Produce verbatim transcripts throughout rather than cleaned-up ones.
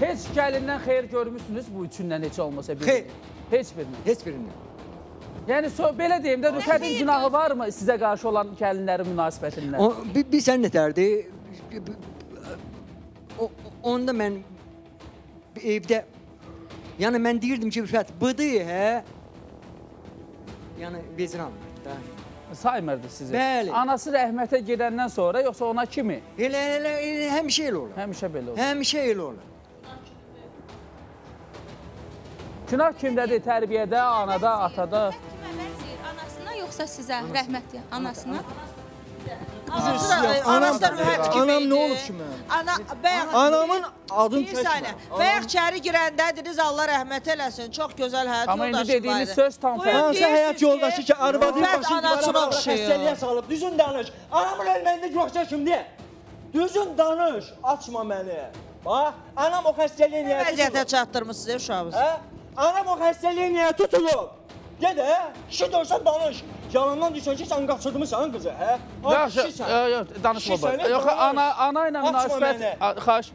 Heç gəlindən xeyir görmüşsünüz bu üçündən heç olmasa bir. Xeyr. Heç birindən. Heç birindən. Yəni so, belə deyim də, təbii günahı varmı sizə qarşı olan gəlinlərin münasibətindən? O, bir, bir sən nətərdi? O, onda mən evdə, yəni mən deyirdim ki, Rüfət, bıdı, hə? Yəni vezir almırdı. Saymırdı sizi. Bəli. Anası rəhmətə gedəndən sonra, yoxsa ona kimi? Elə, elə, elə, həmişə elə olur. Həmişə belə olur. Həmişə elə olur. Günah kimdədir? Tərbiyədə, anada, atada? Anasına yoxsa sizə rəhmətli? Anasına? Anası da Rüfət kimi idi. Anam nə olub ki mən? Anamın adını çəkmə. Bəyək çəri girəndədiniz, Allah rəhmət eləsin. Çox gözəl həyat yoldaşı var idi. Amma indi dediyiniz söz tam fərqli. Hansı həyat yoldaşı ki, arvadın başını bərabara xəstəliyə salıb. Düzün danış. Anamın ölməyində yoxsa kimdir? Düzün danış. Açma məni. Anam o xəstəliyə niyə tutulub? Vəziyyətə çatdırmışsınız uşağımız. Anam o xəstəliyə niyə tutulub? Gədə, hə? Kişi dövsən danış. Yalandan düşən ki, sən qaçırdımısan qızı, hə? Yaxşı, danışma bari. Yox, ana ilə münasibət... Xaş,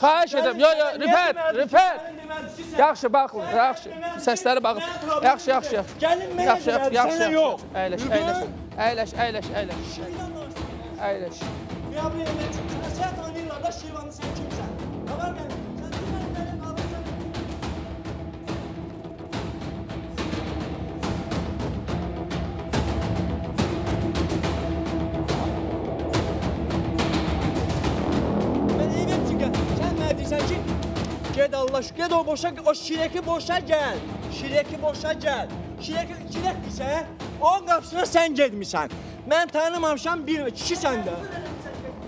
xaş edəm. Yox, yox, Rüfət, Rüfət. Yaxşı, baxın, yaxşı. Səsləri baxın. Yaxşı, yaxşı, yaxşı. Gəlin mənə demədin, sənə yox. Əyləş, əyləş, əyləş, əyləş, əyləş. Əyləş. Sən tanıyırlar da Şirvanı sən kimsən? Qabar gəlin. Ged o boşa, o şirəki boşa gəl, şirəki boşa gəl, şirəki girəkdirsə, onun qapısına sən gedmirsən. Mən tanımamışam, bir kişi səndə.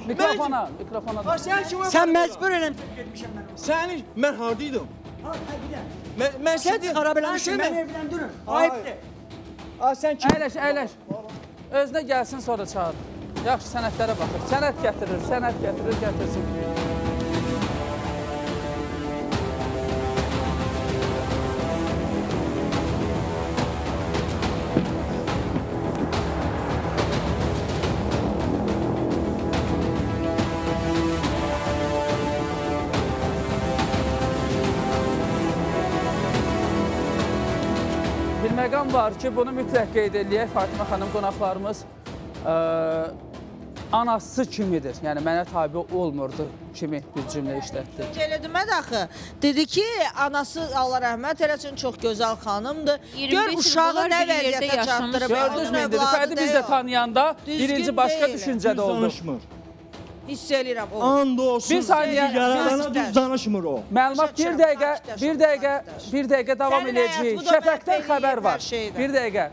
Mikrofona, mikrofona da. Sən məcbur eləmişəm, gedmişəm mənim. Səni, mən hardaydım? Mən sənə deyim, mən evləndirəm, ayıbdır. Əyləş, əyləş, özünə gəlsin, sonra çağır. Yaxşı, sənətlərə baxır, sənət gətirir, sənət gətirir, gətirsin. Məqam var ki, bunu mütləq qeyd eləyək. Fatimə xanım qonaqlarımız anası kimidir, yəni mənə tabi olmurdu kimi bir cümlə işlətdi. Gələdim mən axı, dedi ki, anası Allah rəhmət eləsin, çox gözəl xanımdır. Gör uşağı nə vəziyyətə çatdırıb. Gördünüz mü, Rüfəti biz də tanıyanda birinci başqa düşüncədə oldu. Düz danışmır. Hiss eləyirəm, o. And olsun, yaradana düz danışmır o. Məlumat bir dəqiqə, bir dəqiqə, bir dəqiqə davam edəcəyik. Şəfəqdən xəbər var. Bir dəqiqə.